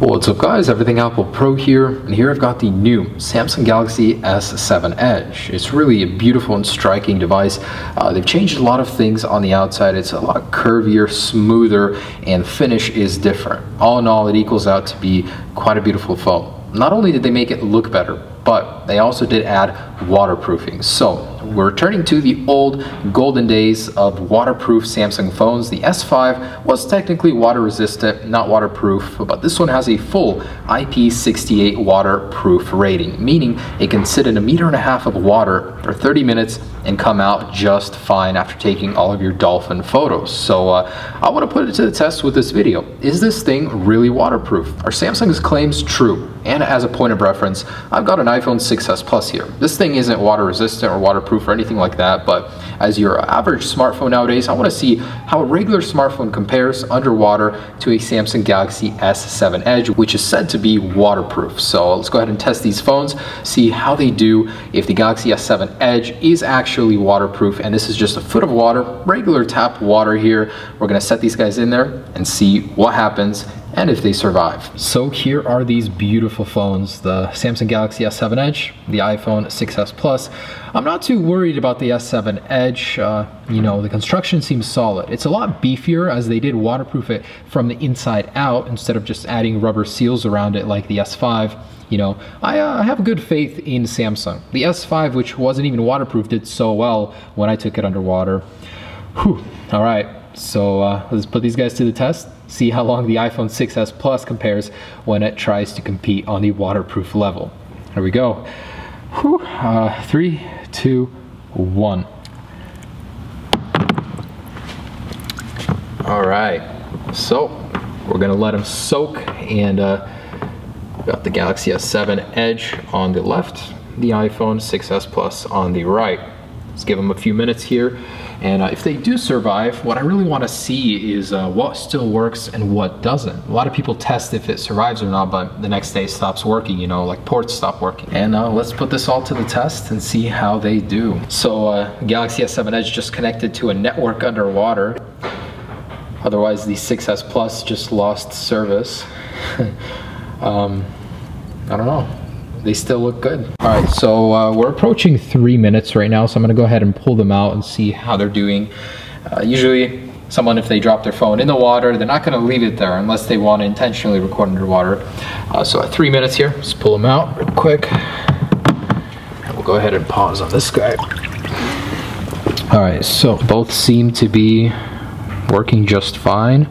What's up guys, Everything Apple Pro here, and here I've got the new Samsung Galaxy S7 Edge. It's really a beautiful and striking device. They've changed a lot of things on the outside. It's a lot curvier, smoother, and finish is different. All in all, it equals out to be quite a beautiful phone. Not only did they make it look better, but they also did add waterproofing. So we're returning to the old golden days of waterproof Samsung phones. The S5 was technically water resistant, not waterproof, but this one has a full IP68 waterproof rating, meaning it can sit in 1.5 meters of water for 30 minutes and come out just fine after taking all of your dolphin photos. So I want to put it to the test with this video. Is this thing really waterproof? Are Samsung's claims true? And as a point of reference, I've got an iPhone 6S Plus here. This thing isn't water resistant or waterproof or anything like that, but as your average smartphone nowadays, I want to see how a regular smartphone compares underwater to a Samsung Galaxy S7 Edge, which is said to be waterproof. So let's go ahead and test these phones, see how they do, if the Galaxy S7 Edge is actually waterproof. And this is just a foot of water, regular tap water here. We're going to set these guys in there and see what happens and if they survive. So here are these beautiful phones, the Samsung Galaxy S7 Edge, the iPhone 6S Plus. I'm not too worried about the S7 Edge. You know, the construction seems solid. It's a lot beefier as they did waterproof it from the inside out instead of just adding rubber seals around it like the S5. You know, I have good faith in Samsung. The S5, which wasn't even waterproof, did so well when I took it underwater. Whew, all right. So let's put these guys to the test, see how long the iPhone 6S Plus compares when it tries to compete on the waterproof level. Here we go. Whew. 3, 2, 1. All right, so we're gonna let them soak, and got the Galaxy S7 Edge on the left, the iPhone 6S Plus on the right. Let's give them a few minutes here, and if they do survive, what I really want to see is what still works and what doesn't. A lot of people test if it survives or not, but the next day it stops working, you know, like ports stop working. And let's put this all to the test and see how they do. So Galaxy S7 Edge just connected to a network underwater, otherwise the 6S Plus just lost service. I don't know. They still look good. All right, so we're approaching 3 minutes right now, so I'm gonna go ahead and pull them out and see how they're doing. Usually someone, if they drop their phone in the water, they're not gonna leave it there unless they wanna intentionally record underwater. So at 3 minutes here, let's pull them out real quick. And we'll go ahead and pause on this guy. All right, so both seem to be working just fine.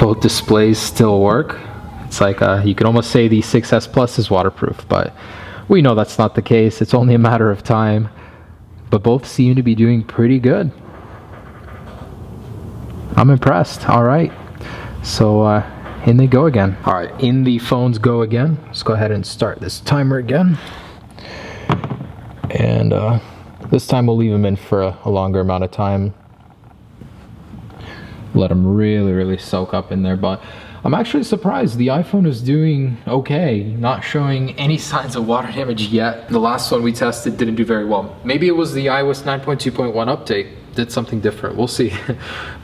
Both displays still work. It's like you can almost say the 6S Plus is waterproof, but we know that's not the case. It's only a matter of time, but both seem to be doing pretty good. I'm impressed. All right, so in they go again. All right, in the phones go again. Let's go ahead and start this timer again. And this time we'll leave them in for a longer amount of time. Let them really soak up in there, but I'm actually surprised the iPhone is doing okay, not showing any signs of water damage yet. The last one we tested didn't do very well. Maybe it was the iOS 9.2.1 update did something different, we'll see.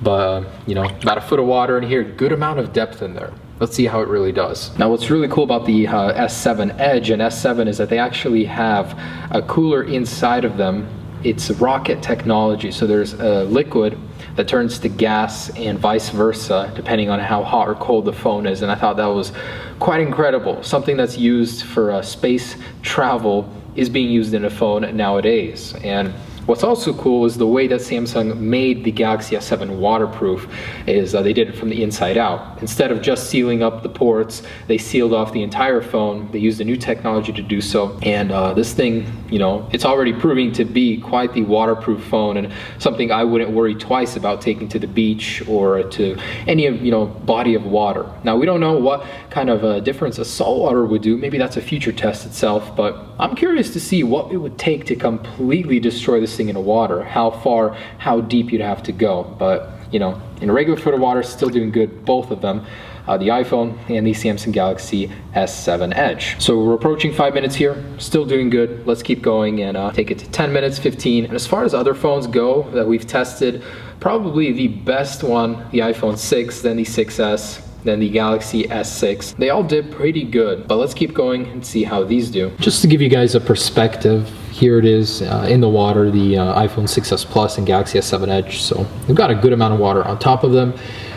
But you know, about a foot of water in here, good amount of depth in there. Let's see how it really does. Now what's really cool about the S7 Edge and S7 is that they actually have a cooler inside of them. It's rocket technology, so there's a liquid that turns to gas and vice versa depending on how hot or cold the phone is, and I thought that was quite incredible. Something that's used for space travel is being used in a phone nowadays. And what's also cool is the way that Samsung made the Galaxy S7 waterproof is they did it from the inside out. Instead of just sealing up the ports, they sealed off the entire phone. They used a new technology to do so, and this thing, you know, it's already proving to be quite the waterproof phone, and something I wouldn't worry twice about taking to the beach or to any of, you know, body of water. Now we don't know what kind of a difference a saltwater would do. Maybe that's a future test itself, but I'm curious to see what it would take to completely destroy this in the water, how far, how deep you'd have to go. But you know, in a regular foot of water, still doing good, both of them, the iPhone and the Samsung Galaxy S7 Edge. So we're approaching 5 minutes here, still doing good. Let's keep going and take it to 10 minutes, 15. And as far as other phones go that we've tested, probably the best one, the iPhone 6, then the 6S, than the Galaxy S6. They all did pretty good, but let's keep going and see how these do. Just to give you guys a perspective, here it is in the water, the iPhone 6S Plus and Galaxy S7 Edge. So they've got a good amount of water on top of them.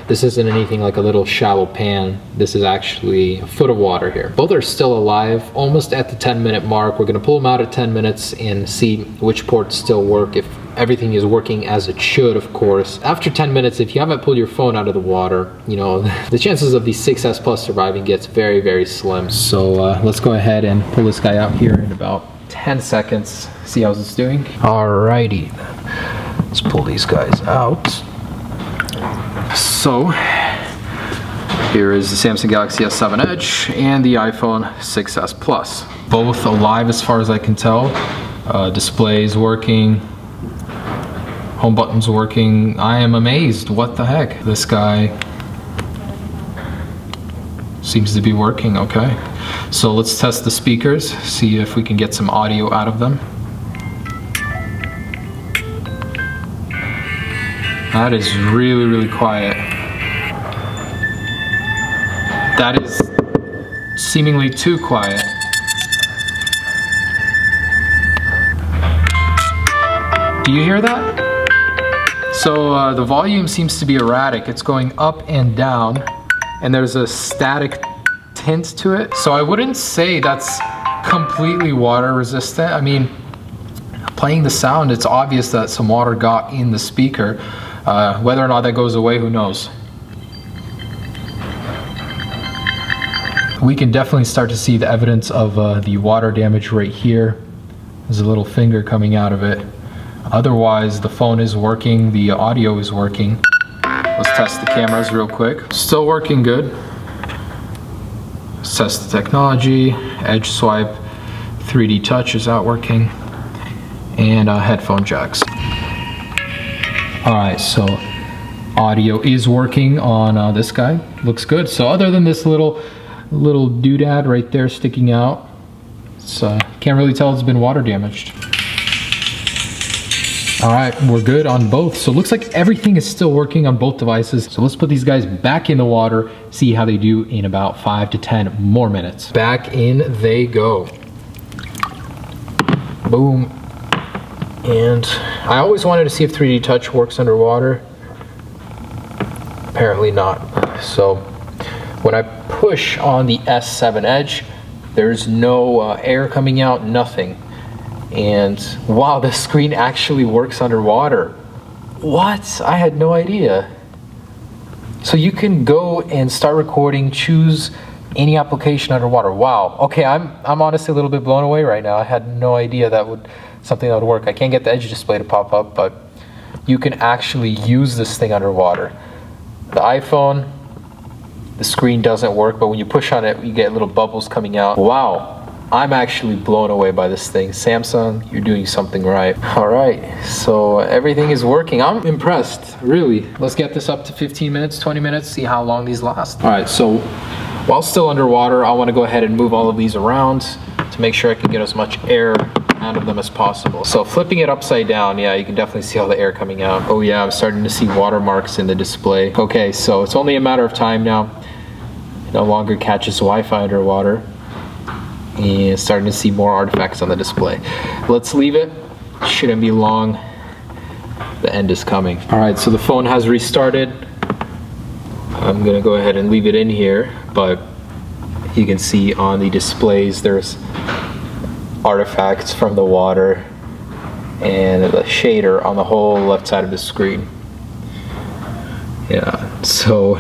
This isn't anything like a little shallow pan. This is actually a foot of water here. Both are still alive, almost at the 10-minute mark. We're gonna pull them out at 10 minutes and see which ports still work, if everything is working as it should, of course. After 10 minutes, if you haven't pulled your phone out of the water, you know, the chances of the 6S Plus surviving gets very, very slim. So let's go ahead and pull this guy out here in about 10 seconds. See how it's doing. Alrighty, let's pull these guys out. So here is the Samsung Galaxy S7 Edge and the iPhone 6S Plus. Both alive as far as I can tell. Displays working, home buttons working. I am amazed, what the heck. This guy seems to be working okay. So let's test the speakers, see if we can get some audio out of them. That is really, really quiet. That is seemingly too quiet. Do you hear that? So the volume seems to be erratic. It's going up and down, and there's a static tint to it. So I wouldn't say that's completely water resistant. I mean, playing the sound, it's obvious that some water got in the speaker. Whether or not that goes away, who knows? We can definitely start to see the evidence of the water damage right here. There's a little finger coming out of it. Otherwise, the phone is working, the audio is working. Let's test the cameras real quick. Still working good. Let's test the technology. Edge swipe, 3D touch is out working, and headphone jacks. All right, so audio is working on this guy. Looks good. So other than this little doodad right there sticking out, it's, can't really tell it's been water damaged. All right, we're good on both. So it looks like everything is still working on both devices. So let's put these guys back in the water, see how they do in about 5 to 10 more minutes. Back in they go. Boom. And I always wanted to see if 3D Touch works underwater. Apparently not. So when I push on the S7 Edge, there's no air coming out, nothing. And wow, the screen actually works underwater. What? I had no idea. So you can go and start recording, choose any application underwater. Wow. Okay, I'm honestly a little bit blown away right now. I had no idea that would something that would work. I can't get the Edge display to pop up, but you can actually use this thing underwater. The iPhone, the screen doesn't work, but when you push on it, you get little bubbles coming out. Wow. I'm actually blown away by this thing. Samsung, you're doing something right. All right, so everything is working. I'm impressed, really. Let's get this up to 15 minutes, 20 minutes, see how long these last. All right, so while still underwater, I wanna go ahead and move all of these around to make sure I can get as much air out of them as possible. So flipping it upside down, yeah, you can definitely see all the air coming out. Oh yeah, I'm starting to see watermarks in the display. Okay, so it's only a matter of time now. It no longer catches Wi-Fi underwater. And starting to see more artifacts on the display. Let's leave it, shouldn't be long. The end is coming. All right, so the phone has restarted. I'm gonna go ahead and leave it in here, but you can see on the displays, there's artifacts from the water and the shader on the whole left side of the screen. Yeah, so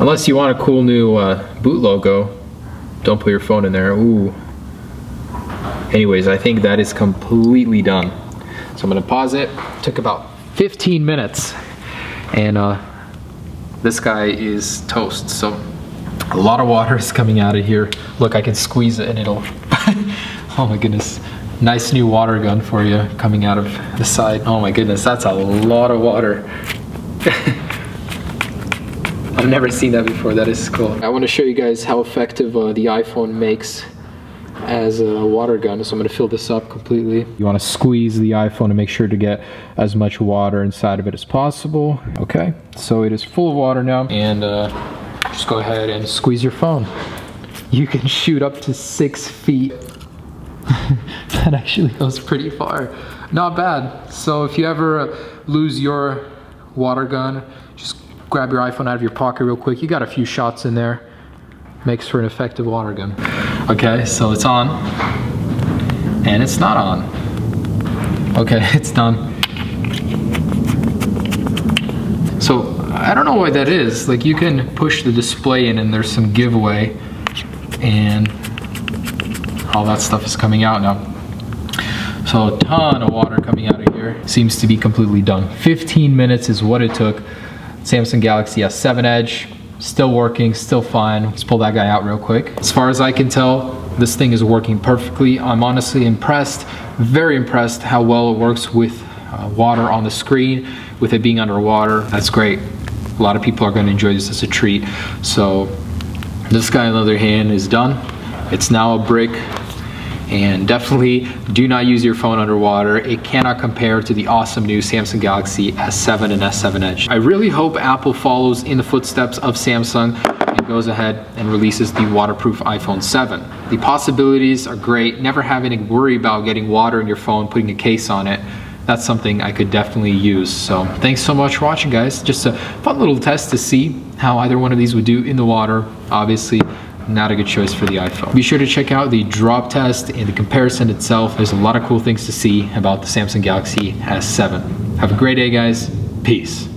unless you want a cool new boot logo, don't put your phone in there. Ooh. Anyways, I think that is completely done. So I'm gonna pause it. Took about 15 minutes. And this guy is toast. So a lot of water is coming out of here. Look, I can squeeze it and it'll, oh my goodness. Nice new water gun for you coming out of the side. Oh my goodness, that's a lot of water. I've never seen that before, that is cool. I want to show you guys how effective the iPhone makes as a water gun, so I'm going to fill this up completely. You want to squeeze the iPhone to make sure to get as much water inside of it as possible. Okay, so it is full of water now, and Just go ahead and squeeze your phone. You can shoot up to 6 feet. That actually goes pretty far. Not bad. So if you ever lose your water gun, just grab your iPhone out of your pocket real quick. You got a few shots in there. Makes for an effective water gun. Okay, so it's on. And it's not on. Okay, it's done. So I don't know why that is. Like, you can push the display in and there's some giveaway and all that stuff is coming out now. So a ton of water coming out of here. Seems to be completely done. 15 minutes is what it took. Samsung Galaxy S7 Edge, still working, still fine. Let's pull that guy out real quick. As far as I can tell, this thing is working perfectly. I'm honestly impressed, very impressed how well it works with water on the screen, with it being underwater. That's great. A lot of people are going to enjoy this as a treat. So this guy on the other hand is done. It's now a brick. And definitely do not use your phone underwater. It cannot compare to the awesome new Samsung Galaxy S7 and S7 Edge. I really hope Apple follows in the footsteps of Samsung and goes ahead and releases the waterproof iPhone 7. The possibilities are great. Never having to worry about getting water in your phone, putting a case on it. That's something I could definitely use. So thanks so much for watching, guys. Just a fun little test to see how either one of these would do in the water. Obviously, not a good choice for the iPhone. Be sure to check out the drop test and the comparison itself. There's a lot of cool things to see about the Samsung Galaxy S7. Have a great day, guys. Peace.